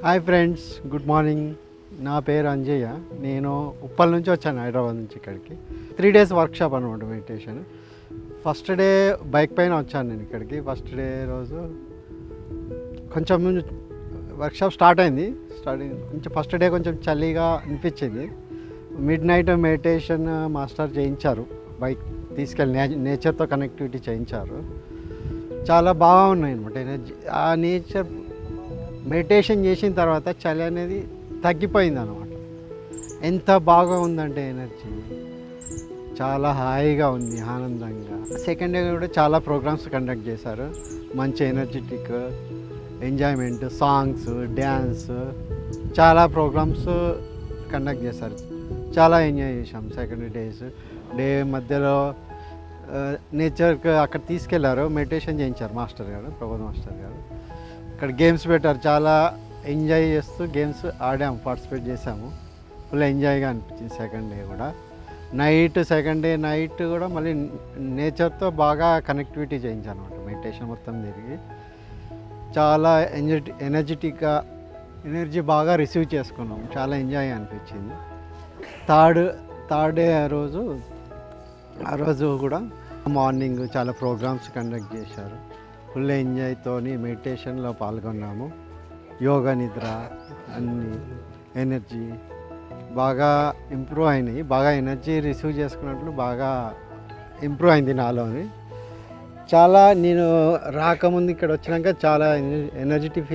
hi friends good morning ना पेर अंजय्य नैन उप्पल नुंचि वच्चानु हैदराबाद नुंचि इक्कडिकि 3 डेज़ वर्क शॉप अन्नमाट मेडिटेशन फस्ट डे बाइक पैन वच्चानु नेनु इक्कडिकि फस्ट डे रोजु కొంచెం वर्क शॉप स्टार्ट अयिंदि फस्ट डे కొంచెం చల్లిగా అనిపిస్తుంది మిడ్ నైట్ మెడిటేషన్ మాస్టర్ చేయించారు బైక్ తీసుకెళ్లి నేచర్ తో కనెక్టివిటీ చేయించారు చాలా బాగున్నాయి అన్నమాట ఆ నేచర్ మెడిటేషన్ చేసిన తర్వాత చలి అనేది తగ్గిపోయింది అన్నమాట ఎంత బాగా ఉందంటే ఎనర్జీ చాలా హాయిగా ఉంది ఆనందంగా సెకండ్ డే కూడా చాలా ప్రోగ్రామ్స్ కండక్ట్ చేశారు మంచి ఎనర్జెటిక్ ఎంజాయ్‌మెంట్ సాంగ్స్ డాన్స్ చాలా ప్రోగ్రామ్స్ కండక్ట్ చేశారు చాలా ఎంజాయ్ చేశాం సెకండ్ డేస్ డే మధ్యలో నేచర్ కి అక్కడ తీసుకెళ్లారు మెడిటేషన్ చేయించారు మాస్టర్ గారు ప్రబోధ్ మాస్టర్ గారు అక్కడ గేమ్స్ పెట్టారు చాలా ఎంజాయ్ చేస్తూ గేమ్స్ ఆడాము పార్టిసిపేట్ చేసాము ఫుల్ ఎంజాయ్గా అనిపించింది సెకండ్ డే కూడా నైట్ సెకండ్ డే నైట్ కూడా మళ్ళీ నేచర్తో బాగా కనెక్టివిటీ చేయించాను అన్నమాట మెడిటేషన్ మొత్తం తిరిగి చాలా ఎనర్జిటిక్గా ఎనర్జీ బాగా రిసీవ్ చేసుకున్నాము చాలా ఎంజాయ్ అనిపించింది థర్డ్ డే ఆ రోజు కూడా మార్నింగ్ చాలా ప్రోగ్రామ్స్ కండక్ట్ చేశారు ఫుల్ ఎంజాయ్తో మెడిటేషన్లో పాల్గొన్నాము యోగా నిద్ర అన్ని ఎనర్జీ బాగా ఇంప్రూవ్ అయినాయి బాగా ఎనర్జీ రిసీవ్ చేసుకున్నట్లు బాగా ఇంప్రూవ్ అయింది నాలోని చాలా నేను రాకముందు ఇక్కడ వచ్చినాక చాలా ఎనర్జిటిక్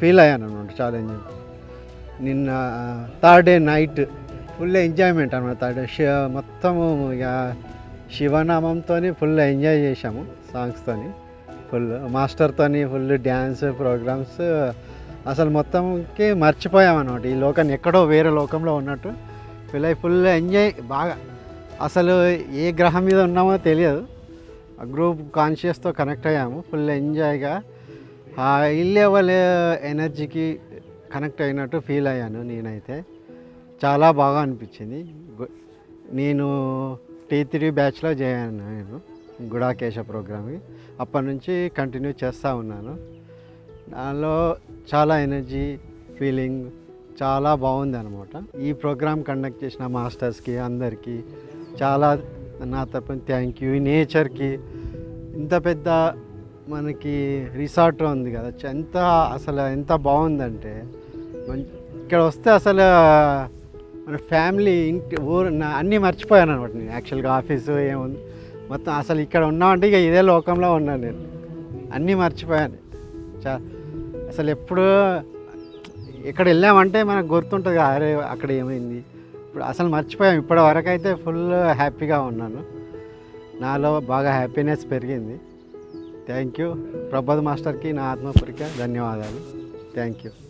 ఫీల్ అయ్యాను అన్నమాట చాలా ఎంజాయ్ నిన్న third day night full enjoyment అన్నమాట థర్డ్ డే మొత్తము శివనామంతో ఫుల్ ఎంజాయ్ చేశాము సాంగ్స్తో ఫుల్ మాస్టర్తో ఫుల్ డ్యాన్స్ ప్రోగ్రామ్స్ అసలు మొత్తంకి మర్చిపోయామన్నమాట ఈ లోకాన్ని ఎక్కడో వేరే లోకంలో ఉన్నట్టు ఫుల్ ఎంజాయ్ బాగా అసలు ఏ గ్రహం మీద ఉన్నామో తెలియదు ఆ గ్రూప్ కాన్షియస్తో కనెక్ట్ అయ్యాము ఫుల్ ఎంజాయ్గా హై లెవెల్ ఎనర్జీకి కనెక్ట్ అయినట్టు ఫీల్ అయ్యాను నేనైతే చాలా బాగా అనిపించింది నేను T3 బ్యాచ్లో చేరాను నేను గుడాకేశ ప్రోగ్రామ్కి అప్పటి నుంచి కంటిన్యూ చేస్తూ ఉన్నాను నాలో చాలా ఎనర్జీ ఫీలింగ్ చాలా బాగుంది అన్నమాట ఈ ప్రోగ్రామ్ కండక్ట్ చేసిన మాస్టర్స్కి అందరికీ చాలా నా తరపున థ్యాంక్ యూ నేచర్కి ఇంత పెద్ద మనకి రిసార్ట్ ఉంది కదా ఎంత బాగుందంటే ఇక్కడ వస్తే అసలు మన ఫ్యామిలీ ఇంటి ఊరు అన్నీ మర్చిపోయాను అనమాట నేను యాక్చువల్గా ఆఫీసు ఏముంది మొత్తం అసలు ఇక్కడ ఉన్నామంటే ఇక ఇదే లోకంలో ఉన్నాను నేను అన్నీ మర్చిపోయాను అసలు ఎప్పుడు ఇక్కడ వెళ్ళామంటే మనకు గుర్తుంటుంది కదా అరే అక్కడ ఏమైంది ఇప్పుడు అసలు మర్చిపోయాం ఇప్పటి వరకు అయితే ఫుల్ హ్యాపీగా ఉన్నాను నాలో బాగా హ్యాపీనెస్ పెరిగింది థ్యాంక్ యూ ప్రబోధ్ మాస్టర్కి నా ఆత్మపూర్వక ధన్యవాదాలు థ్యాంక్ యూ